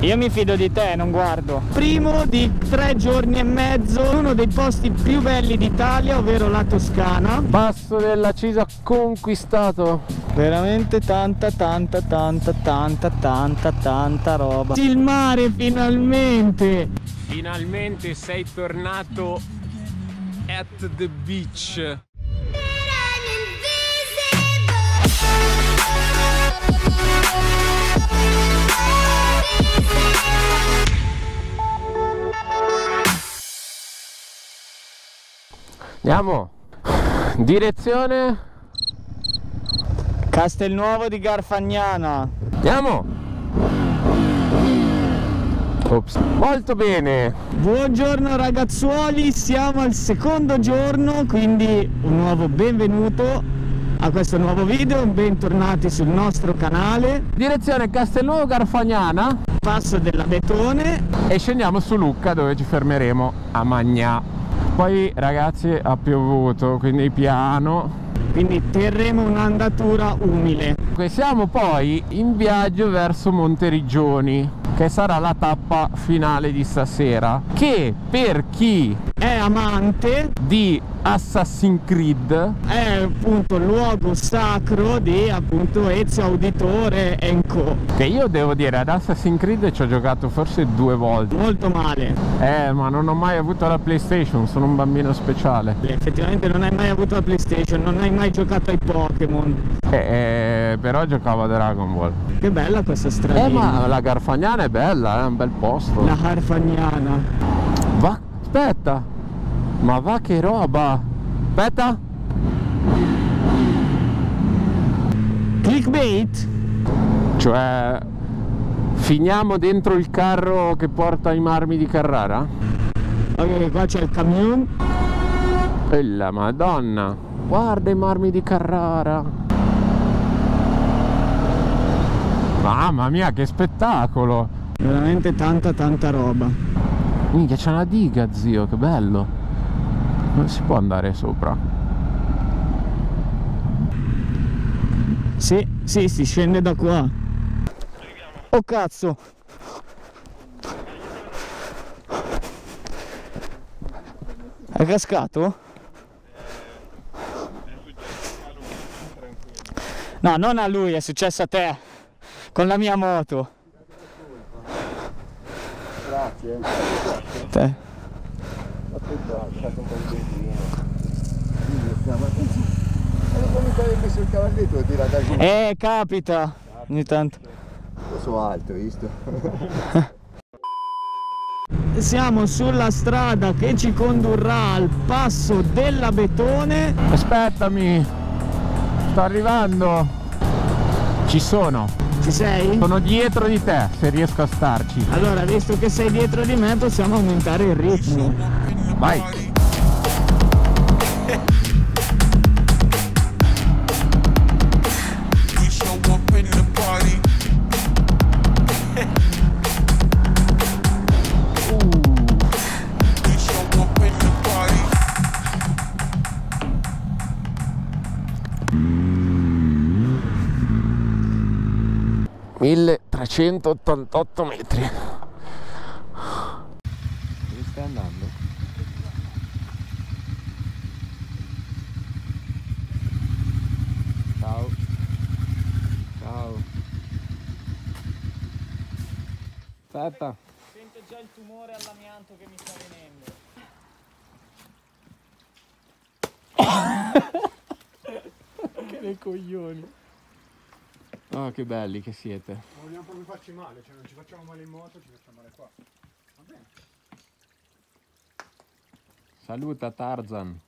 Io mi fido di te, non guardo. Primo di 3 giorni e mezzo, uno dei posti più belli d'Italia, ovvero la Toscana. Passo della Cisa conquistato. Veramente tanta roba. Il mare finalmente. Finalmente sei tornato at the beach. Andiamo, direzione Castelnuovo di Garfagnana. Andiamo. Ops. Molto bene. Buongiorno ragazzuoli, siamo al secondo giorno, quindi un nuovo benvenuto a questo nuovo video, bentornati sul nostro canale. Direzione Castelnuovo Garfagnana, Passo dell'Abetone, e scendiamo su Lucca dove ci fermeremo a Magnà. Poi ragazzi ha piovuto, quindi piano, quindi terremo un'andatura umile. Siamo poi in viaggio verso Monteriggioni, che sarà la tappa finale di stasera, che per chi è amante di Assassin's Creed è appunto il luogo sacro di appunto Ezio Auditore e co. Che io devo dire, ad Assassin's Creed ci ho giocato forse 2 volte. Molto male. Ma non ho mai avuto la PlayStation, sono un bambino speciale. Effettivamente non hai mai avuto la PlayStation, non hai mai giocato ai Pokémon. Però giocavo a Dragon Ball. Che bella questa strada. Ma la Garfagnana è bella, è un bel posto. La Garfagnana. Va, aspetta. Ma va che roba! Aspetta! Clickbait! Cioè, finiamo dentro il carro che porta i marmi di Carrara? Ok, qua c'è il camion. E la madonna! Guarda i marmi di Carrara! Mamma mia, che spettacolo! Veramente tanta roba! Minchia, c'è una diga, zio, che bello! Non si può andare sopra? Sì, si scende da qua. Oh cazzo! È cascato? No, non a lui, è successo a te. Con la mia moto. Grazie. Te. Capita ogni tanto. Sono alto, visto? Siamo sulla strada che ci condurrà al Passo dell'Abetone. Aspettami, sto arrivando. Ci sono. Ci sei? Sono dietro di te, se riesco a starci. Allora, visto che sei dietro di me, possiamo aumentare il ritmo. Vai! Mille 388 metri. Dove stai andando? Ciao. Aspetta. Sento già il tumore all'amianto che mi sta venendo. Che dei coglioni. Oh, che belli che siete. Non vogliamo proprio farci male, cioè non ci facciamo male in moto, ci facciamo male qua. Va bene. Saluta Tarzan.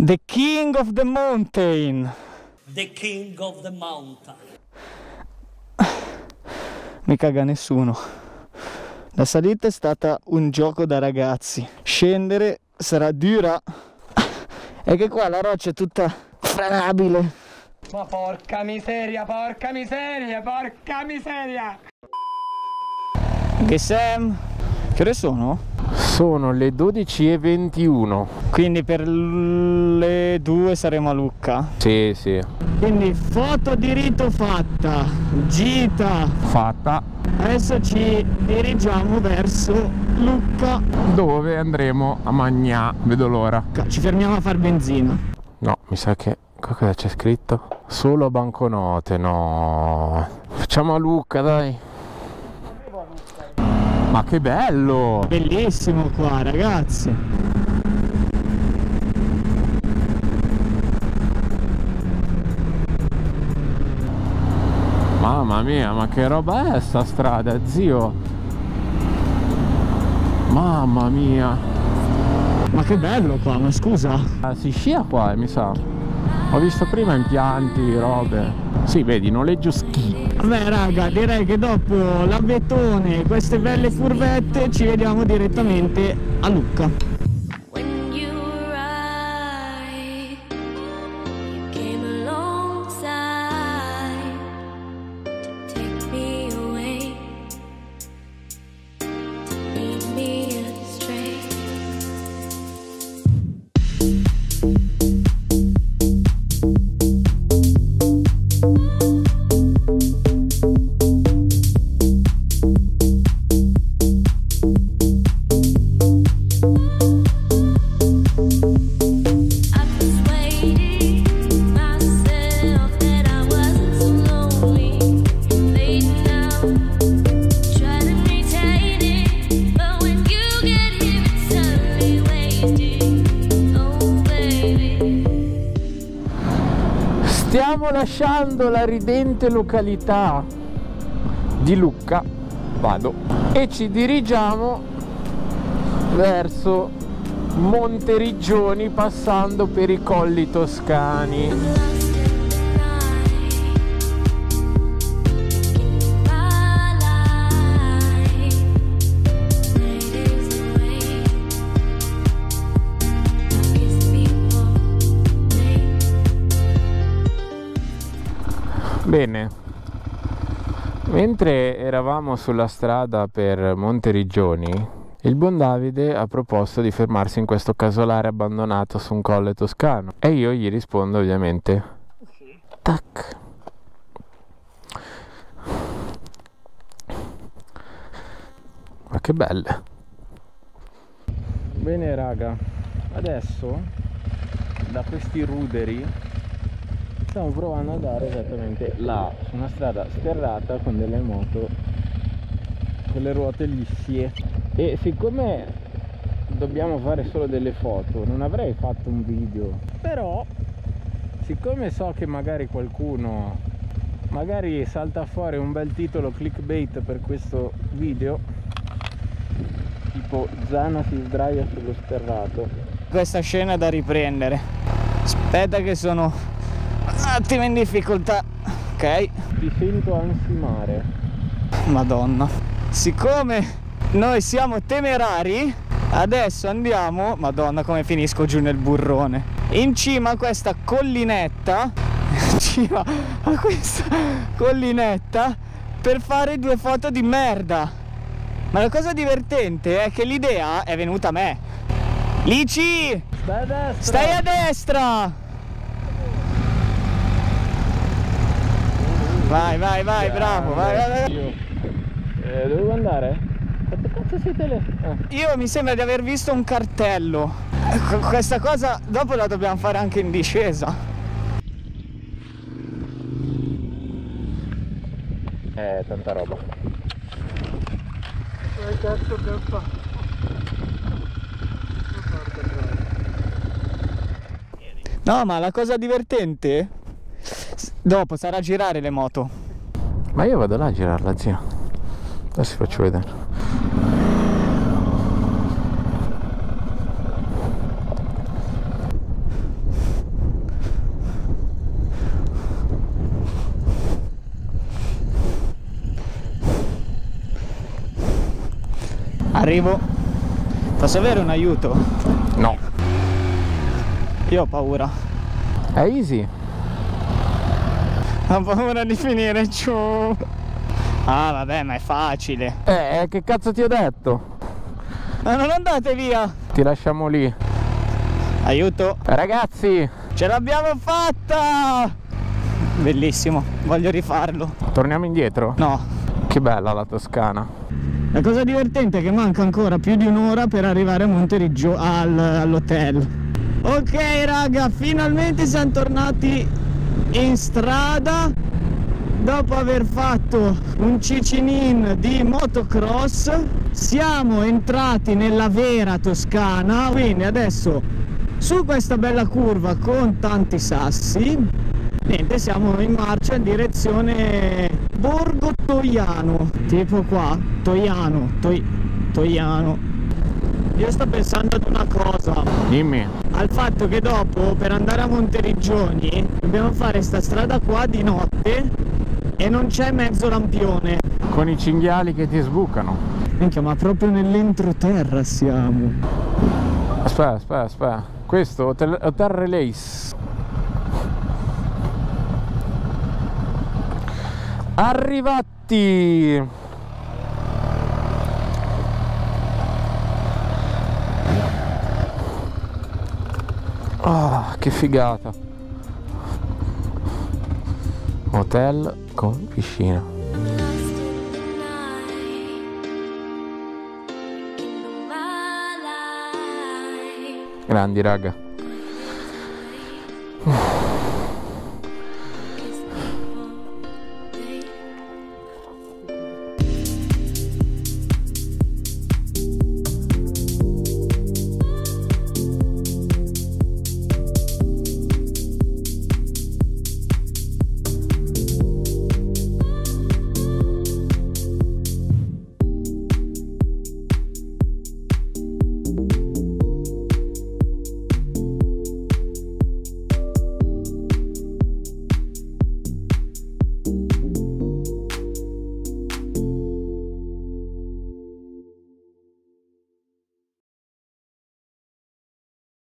The King of the Mountain. The King of the Mountain. Mi caga nessuno. La salita è stata un gioco da ragazzi. Scendere sarà dura. è che qua la roccia è tutta franabile. Ma porca miseria, porca miseria, porca miseria! Che Sam? Che ore sono? Sono le 12:21. Quindi per le 2 saremo a Lucca? Sì, sì. Quindi foto di rito fatta, gita fatta. Adesso ci dirigiamo verso Lucca, dove andremo a mangiare, vedo l'ora. Ci fermiamo a far benzina. No, mi sa che... qua cosa c'è scritto? Solo a banconote, no. Facciamo a Lucca, dai. Ma che bello! Bellissimo qua, ragazzi. Mamma mia, ma che roba è sta strada, zio? Mamma mia. Ma che bello qua, ma scusa. Si scia qua, mi sa. Ho visto prima impianti, robe. Sì, vedi, noleggio schi. Vabbè raga, direi che dopo l'Abetone, queste belle curvette, ci vediamo direttamente a Lucca. Stiamo lasciando la ridente località di Lucca, vado, e ci dirigiamo verso Monteriggioni passando per i colli toscani. Bene, mentre eravamo sulla strada per Monteriggioni, il buon Davide ha proposto di fermarsi in questo casolare abbandonato su un colle toscano e io gli rispondo ovviamente. Sì. Tac. Ma che belle. Bene raga, adesso da questi ruderi stiamo provando a dare esattamente là, su una strada sterrata con delle moto con le ruote lissie, e siccome dobbiamo fare solo delle foto non avrei fatto un video, però siccome so che magari qualcuno magari salta fuori un bel titolo clickbait per questo video tipo Zana si sdraia sullo sterrato, questa scena è da riprendere. Aspetta che sono un attimo in difficoltà. Ok, ti sento ansimare. Madonna. Siccome noi siamo temerari, adesso andiamo. Madonna come finisco giù nel burrone. In cima a questa collinetta, in cima a questa collinetta, per fare due foto di merda. Ma la cosa divertente è che l'idea è venuta a me. Lici, stai a destra, stai a destra. Vai, vai, vai, bravo, vai, vai, vai. Dovevo andare? Quanto cazzo siete lì? Io mi sembra di aver visto un cartello. Questa cosa dopo la dobbiamo fare anche in discesa. Tanta roba. Che cazzo che ho fatto? No, ma la cosa divertente dopo sarà girare le moto. Ma io vado là a girarla, zia. Adesso vi faccio vedere. Arrivo. Posso avere un aiuto? No. Io ho paura. È easy. Ho paura di finire giù. Ah vabbè, ma è facile. Che cazzo ti ho detto? Ma non andate via. Ti lasciamo lì. Aiuto. Ragazzi, ce l'abbiamo fatta. Bellissimo, voglio rifarlo. Torniamo indietro? No. Che bella la Toscana. La cosa divertente è che manca ancora più di un'ora per arrivare a Monteriggioni, all'hotel. Ok raga, finalmente siamo tornati in strada dopo aver fatto un cicinin di motocross. Siamo entrati nella vera Toscana, quindi adesso su questa bella curva con tanti sassi, niente, siamo in marcia in direzione Borgo Toiano, tipo qua, Toiano. Io sto pensando ad una cosa. Dimmi. Al fatto che dopo, per andare a Monteriggioni, dobbiamo fare sta strada qua di notte e non c'è mezzo lampione. Con i cinghiali che ti sbucano. Minchia, ma proprio nell'entroterra siamo. Aspetta. Questo, Hotel Relays. Arrivati! Ah, che figata! Hotel con piscina. Grandi raga.